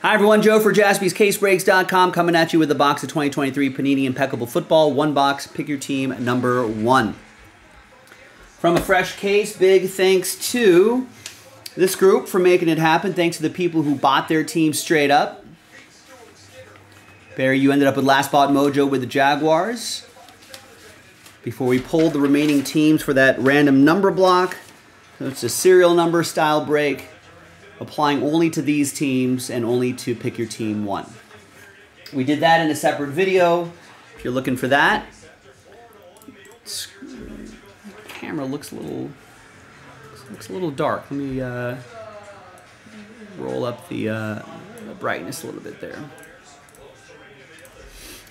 Hi everyone, Joe for JaspysCaseBreaks.com coming at you with a box of 2023 Panini Impeccable Football. One box, pick your team, number one. From a fresh case, big thanks to this group for making it happen. Thanks to the people who bought their team straight up. Barry, you ended up with Last Bought Mojo with the Jaguars. Before we pulled the remaining teams for that random number block, so it's a serial number style break. Applying only to these teams and only to pick your team one. We did that in a separate video. If you're looking for that, the camera looks a little dark. Let me roll up the brightness a little bit there.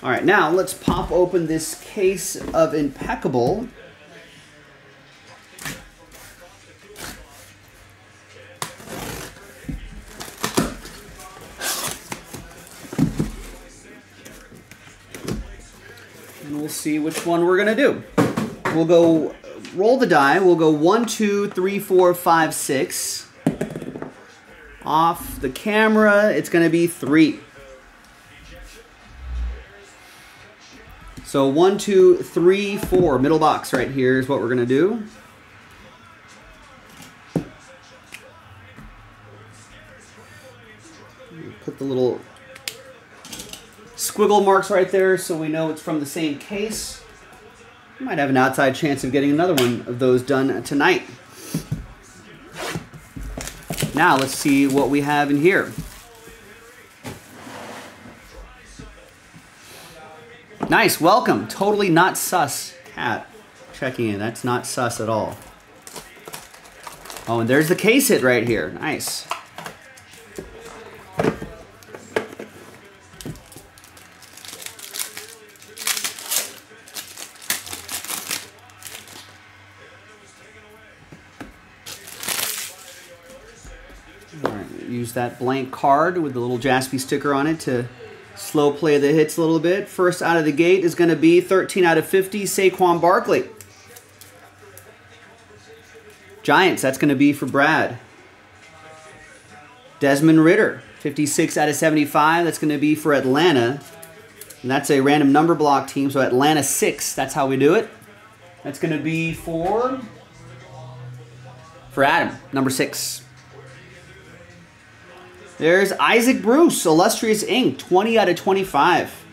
All right, now let's pop open this case of Impeccable. And we'll see which one we're going to do. We'll go roll the die. We'll go 1, 2, 3, 4, 5, 6. Off the camera, it's going to be 3. So 1, 2, 3, 4. Middle box right here is what we're going to do. Put the little squiggle marks right there so we know it's from the same case. We might have an outside chance of getting another one of those done tonight. Now let's see what we have in here. Nice, welcome. Totally not sus cat checking in. That's not sus at all. Oh, and there's the case hit right here. Nice. All right, use that blank card with the little Jaspy sticker on it to slow play the hits a little bit. First out of the gate is going to be 13 out of 50, Saquon Barkley. Giants, that's going to be for Brad. Desmond Ridder, 56 out of 75, that's going to be for Atlanta. And that's a random number block team, so Atlanta 6, that's how we do it. That's going to be for Adam, number 6. There's Isaac Bruce, Illustrious Inc., 20 out of 25.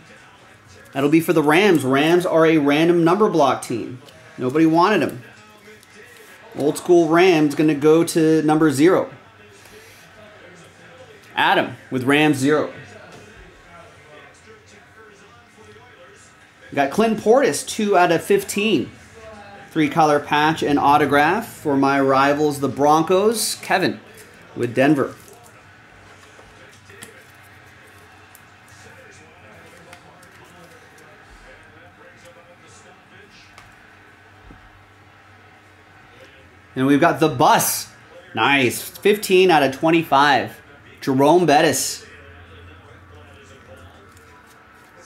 That'll be for the Rams. Rams are a random number block team. Nobody wanted them. Old school Rams going to go to number 0. Adam with Rams 0. We got Clint Portis, 2 out of 15. 3-color patch and autograph for my rivals, the Broncos. Kevin with Denver. And we've got the bus. Nice. 15 out of 25. Jerome Bettis.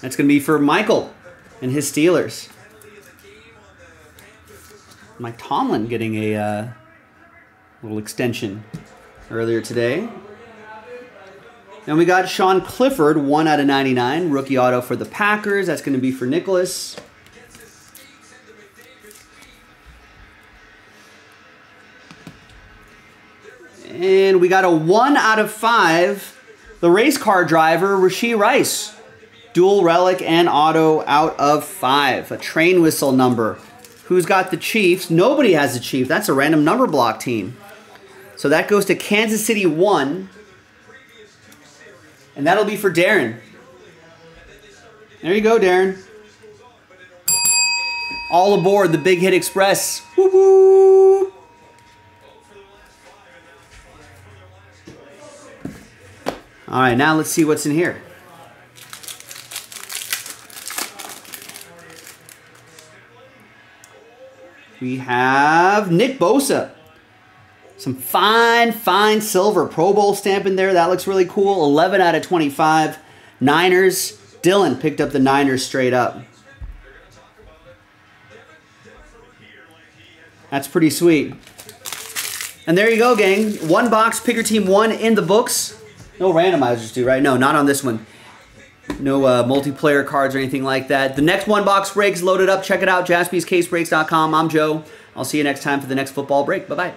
That's going to be for Michael and his Steelers. Mike Tomlin getting a little extension earlier today. And we got Sean Clifford, 1 out of 99. Rookie auto for the Packers. That's going to be for Nicholas. And we got a 1 out of 5, the race car driver, Rashee Rice. Dual relic and auto out of 5. A train whistle number. Who's got the Chiefs? Nobody has the Chiefs. That's a random number block team. So that goes to Kansas City 1. And that'll be for Darren. There you go, Darren. All aboard the Big Hit Express. Woo-woo! All right, now let's see what's in here. We have Nick Bosa. Some fine, fine silver Pro Bowl stamp in there. That looks really cool. 11 out of 25. Niners. Dylan picked up the Niners straight up. That's pretty sweet. And there you go, gang. One box, pick your team one in the books. No randomizers, dude, right? No, not on this one. No multiplayer cards or anything like that. The next one box breaks loaded up. Check it out, JaspysCaseBreaks.com. I'm Joe. I'll see you next time for the next football break. Bye-bye.